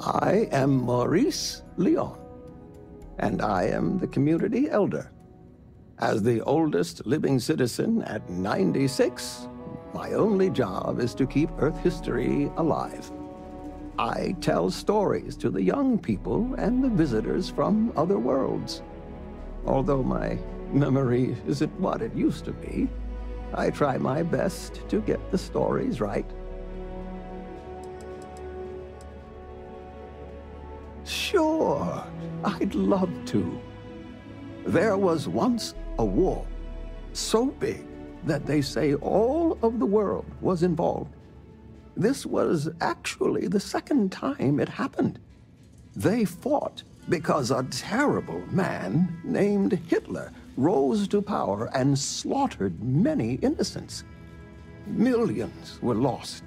I am Maurice Lyon, and I am the community elder. As the oldest living citizen at 96, my only job is to keep Earth history alive. I tell stories to the young people and the visitors from other worlds. Although my memory isn't what it used to be, I try my best to get the stories right. Sure, I'd love to. There was once a war so big that they say all of the world was involved. This was actually the second time it happened. They fought because a terrible man named Hitler rose to power and slaughtered many innocents. Millions were lost.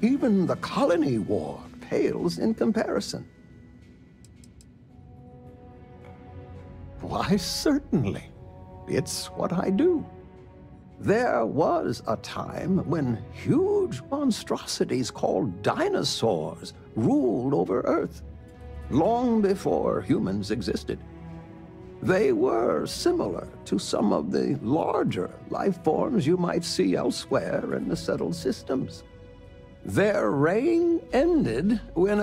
Even the colony war pales in comparison. Why, certainly. It's what I do. There was a time when huge monstrosities called dinosaurs ruled over Earth, long before humans existed. They were similar to some of the larger life forms you might see elsewhere in the settled systems. Their reign ended when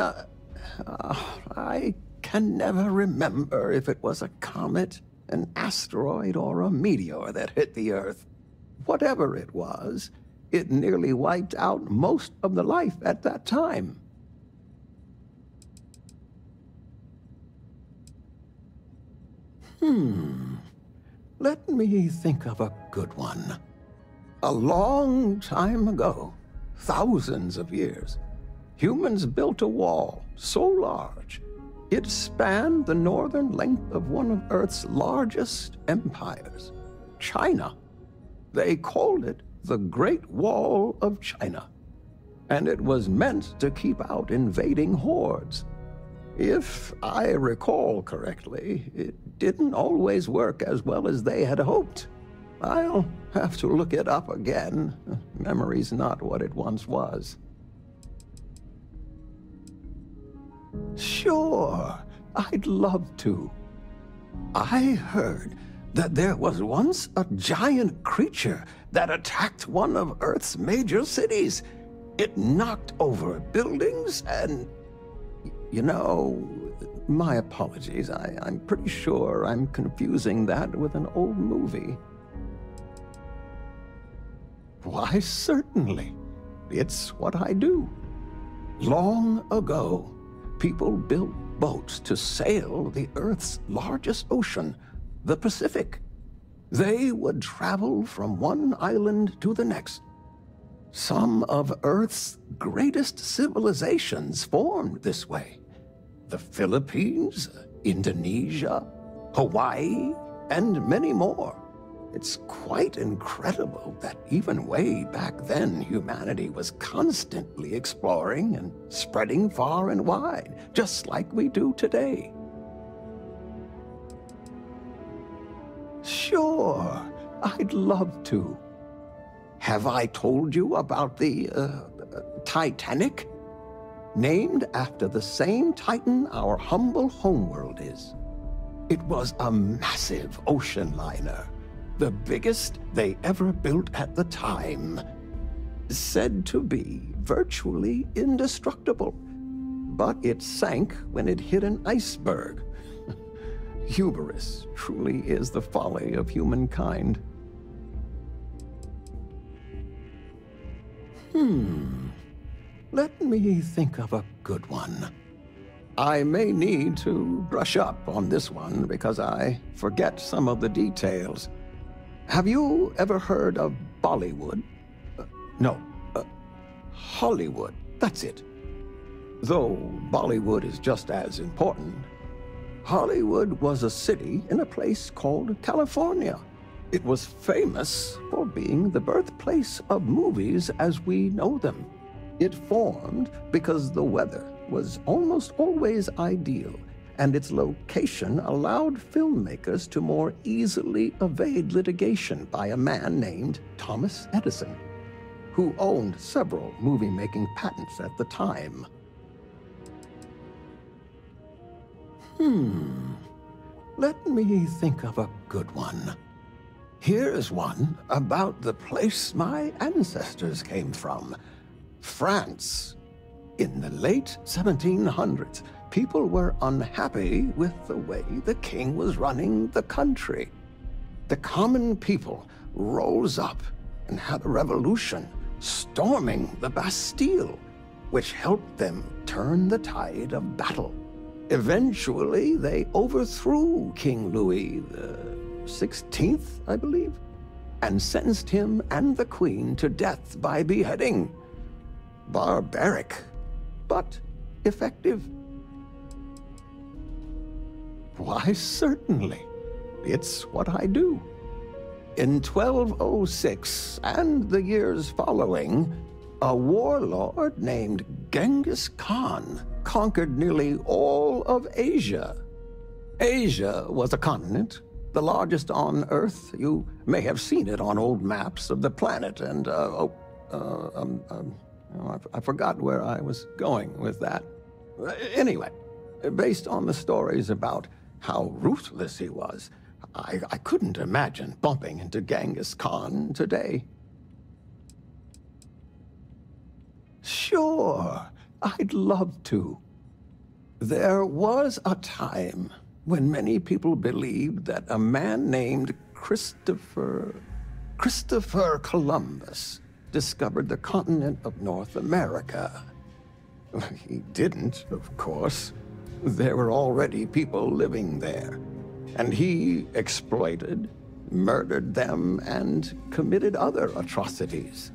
I can never remember if it was a comet, an asteroid, or a meteor that hit the Earth. Whatever it was, it nearly wiped out most of the life at that time. Let me think of a good one. A long time ago, thousands of years, humans built a wall so large, it spanned the northern length of one of Earth's largest empires, China. They called it the Great Wall of China, and it was meant to keep out invading hordes. If I recall correctly, it didn't always work as well as they had hoped. I'll have to look it up again. Memory's not what it once was. Sure, I'd love to. I heard that there was once a giant creature that attacked one of Earth's major cities. It knocked over buildings and... You know, my apologies. I'm pretty sure I'm confusing that with an old movie. Why, certainly. It's what I do. Long ago, people built boats to sail the Earth's largest ocean, the Pacific. They would travel from one island to the next. Some of Earth's greatest civilizations formed this way. The Philippines, Indonesia, Hawaii, and many more. It's quite incredible that even way back then, humanity was constantly exploring and spreading far and wide, just like we do today. Sure, I'd love to. Have I told you about the Titanic? Named after the same Titan our humble homeworld is. It was a massive ocean liner, the biggest they ever built at the time. Said to be virtually indestructible, but it sank when it hit an iceberg. Hubris truly is the folly of humankind. Let me think of a good one. I may need to brush up on this one because I forget some of the details. Have you ever heard of Bollywood? Hollywood, that's it. Though Bollywood is just as important. Hollywood was a city in a place called California. It was famous for being the birthplace of movies as we know them. It formed because the weather was almost always ideal, and its location allowed filmmakers to more easily evade litigation by a man named Thomas Edison, who owned several movie-making patents at the time. Let me think of a good one. Here's one about the place my ancestors came from. France. In the late 1700s, people were unhappy with the way the king was running the country. The common people rose up and had a revolution, storming the Bastille, which helped them turn the tide of battle. Eventually, they overthrew King Louis XVI, I believe, and sentenced him and the queen to death by beheading. Barbaric, but effective. Why, certainly. It's what I do. In 1206 and the years following, a warlord named Genghis Khan conquered nearly all of Asia. Asia was a continent, the largest on Earth. You may have seen it on old maps of the planet, and I forgot where I was going with that. Anyway, based on the stories about how ruthless he was, I couldn't imagine bumping into Genghis Khan today. Sure, I'd love to. There was a time when many people believed that a man named Christopher Columbus discovered the continent of North America. He didn't, of course. There were already people living there, and he exploited, murdered them, and committed other atrocities.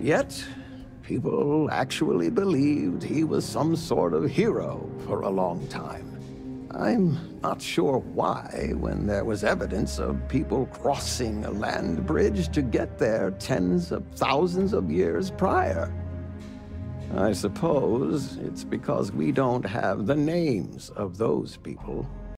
Yet, people actually believed he was some sort of hero for a long time. I'm not sure why, when there was evidence of people crossing a land bridge to get there tens of thousands of years prior. I suppose it's because we don't have the names of those people.